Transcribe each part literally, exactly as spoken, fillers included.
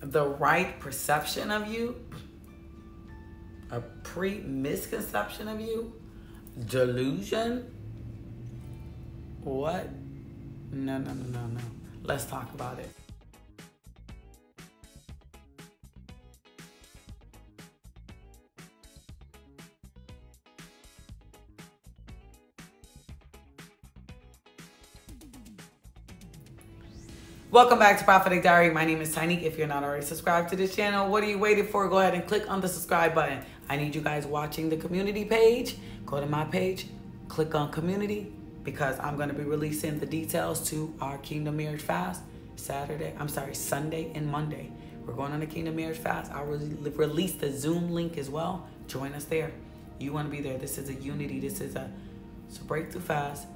the right perception of you, a pre-misconception of you, delusion, what? No, no, no, no, no. Let's talk about it. Welcome back to Prophetic Diary. My name is Tynique. If you're not already subscribed to this channel, what are you waiting for? Go ahead and click on the subscribe button. I need you guys watching the community page. Go to my page, click on community, because I'm going to be releasing the details to our Kingdom Marriage Fast Saturday. I'm sorry, Sunday and Monday. We're going on a Kingdom Marriage Fast. I will release the Zoom link as well. Join us there. You want to be there. This is a unity. This is a, it's a breakthrough fast.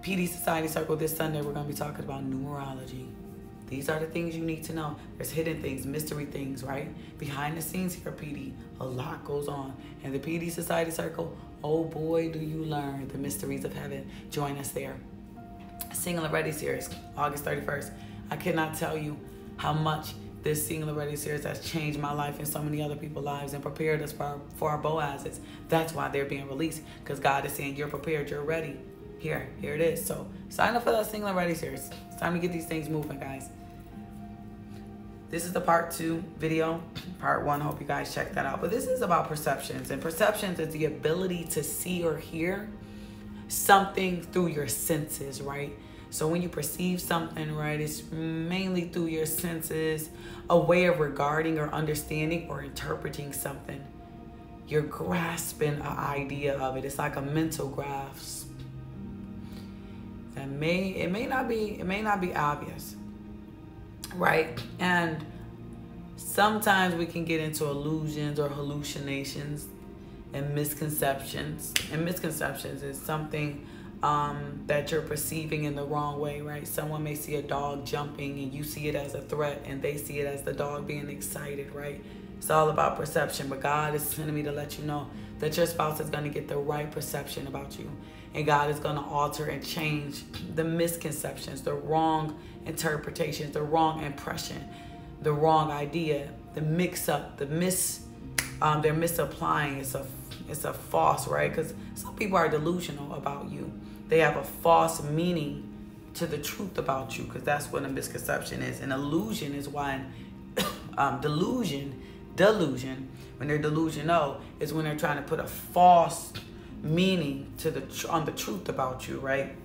P D Society Circle this Sunday, we're going to be talking about numerology. These are the things you need to know. There's hidden things, mystery things, right? Behind the scenes here at P D, a lot goes on. And the P D Society Circle, oh boy, do you learn the mysteries of heaven. Join us there. Single and Ready Series, August thirty-first. I cannot tell you how much this Single and Ready Series has changed my life and so many other people's lives and prepared us for our, for our Boazes. That's why they're being released, because God is saying, you're prepared, you're ready. Here, here it is. So sign up for that Single and Ready Series. It's time to get these things moving, guys. This is the part two video. Part one, hope you guys check that out. But this is about perceptions. And perceptions is the ability to see or hear something through your senses, right? So when you perceive something, right, it's mainly through your senses, a way of regarding or understanding or interpreting something. You're grasping an idea of it. It's like a mental grasp. It may, it may not be, it may not be obvious, right? And sometimes we can get into illusions or hallucinations and misconceptions. And misconceptions is something um, that you're perceiving in the wrong way, right? Someone may see a dog jumping and you see it as a threat and they see it as the dog being excited, right? It's all about perception, but God is sending me to let you know that your spouse is going to get the right perception about you. And God is going to alter and change the misconceptions, the wrong interpretations, the wrong impression, the wrong idea, the mix-up, the mis, um, they're misapplying. It's a, it's a false, right? Because some people are delusional about you. They have a false meaning to the truth about you, because that's what a misconception is. An illusion is why um, delusion Delusion, when they're delusional, is when they're trying to put a false meaning to the tr on the truth about you, right?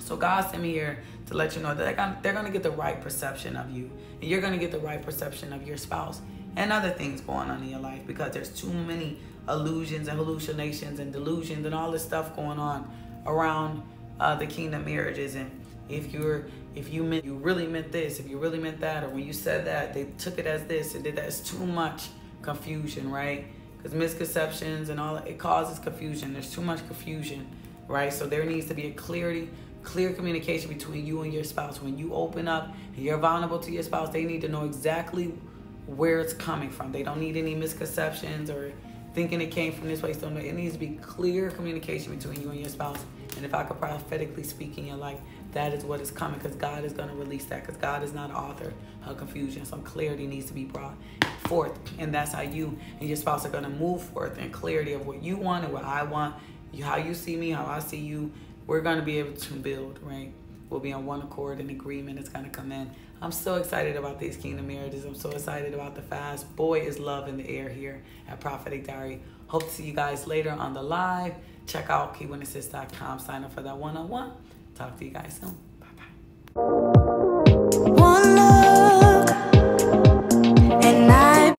So God sent me here to let you know that they're gonna, they're gonna get the right perception of you, and you're gonna get the right perception of your spouse and other things going on in your life, because there's too many illusions and hallucinations and delusions and all this stuff going on around uh, the kingdom marriages. And if you're, if you meant, you really meant this, if you really meant that, or when you said that, they took it as this and did that. It's too much confusion, right? Because misconceptions and all that, it causes confusion. There's too much confusion, right? So there needs to be a clarity, clear communication between you and your spouse. When you open up and you're vulnerable to your spouse, they need to know exactly where it's coming from. They don't need any misconceptions or thinking it came from this way. So it needs to be clear communication between you and your spouse. And if I could prophetically speak in your life, that is what is coming, because God is going to release that, because God is not an author of confusion. Some clarity needs to be brought forth, and that's how you and your spouse are going to move forth in clarity of what you want and what I want, how you see me, how I see you. We're going to be able to build, right? We'll be on one accord and agreement. It's going to come in. I'm so excited about these kingdom marriages. I'm so excited about the fast. Boy, is love in the air here at Prophetic Diary. Hope to see you guys later on the live. Check out keep winning sis dot com. Sign up for that one-on-one. Talk to you guys soon.